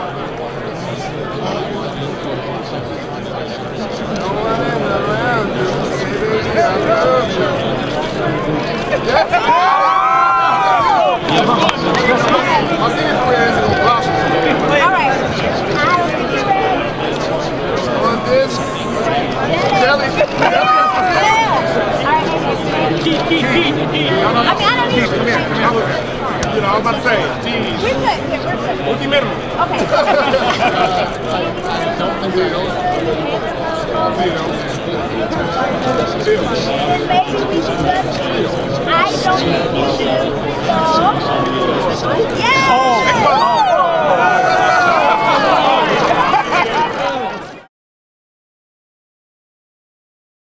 I don't think you should. So, yeah.